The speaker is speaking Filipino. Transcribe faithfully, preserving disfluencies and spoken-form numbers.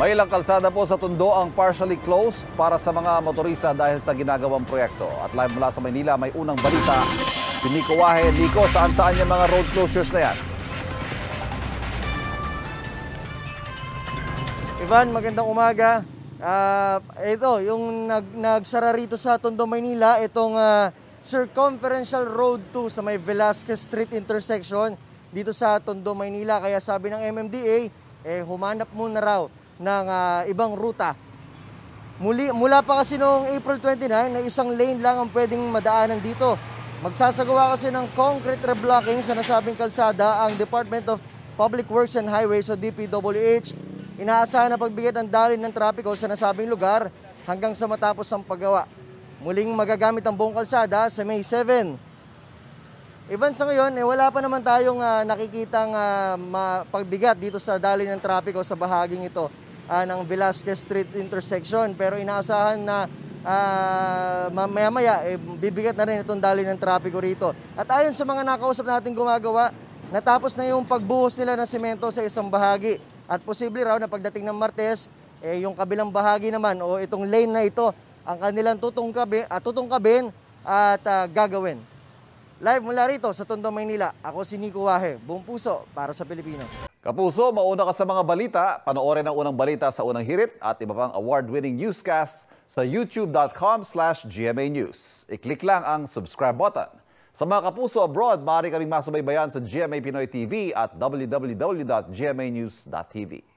May ilang kalsada po sa Tondo ang partially closed para sa mga motorista dahil sa ginagawang proyekto. At live mula sa Maynila, may unang balita si Nico Wahe. Nico, saan-saan yung mga road closures na yan? Ivan, magandang umaga. Uh, ito, yung nag nagsara rito sa Tondo, Maynila, itong uh, Circumferential Road two sa may Velasquez Street intersection dito sa Tondo, Maynila. Kaya sabi ng M M D A, eh, humanap muna raw ng uh, ibang ruta. Muli, mula pa kasi noong April twenty-nine na isang lane lang ang pwedeng madaanan dito. Magsasagawa kasi ng concrete reblocking sa nasabing kalsada ang Department of Public Works and Highways o D P W H. Inaasahan na pagbigay ng daloy ng trapiko sa nasabing lugar hanggang sa matapos ang paggawa. Muling magagamit ang buong kalsada sa May seven. Even sa ngayon, eh, wala pa naman tayong uh, nakikitang uh, pagbigat dito sa daloy ng trapiko sa bahaging ito Uh, ng Velasquez Street intersection, pero inaasahan na uh, mamaya-maya eh, bibigat na rin itong daloy ng trapiko rito. At ayon sa mga nakausap natin gumagawa, natapos na yung pagbuhos nila ng semento sa isang bahagi at posible raw na pagdating ng Martes, eh, yung kabilang bahagi naman o itong lane na ito ang kanilang tutungkabin, uh, tutungkabin at uh, gagawin. Live mula rito sa Tondo, Maynila, ako si Nico Wahe, buong puso para sa Pilipino. Kapuso, mauna ka sa mga balita. Panoorin ang unang balita sa unang hirit at iba pang award-winning newscasts sa youtube dot com slash G M A News. I-click lang ang subscribe button. Sa mga kapuso abroad, maaari kaming masubaybayan sa G M A Pinoy T V at w w w dot G M A News dot T V.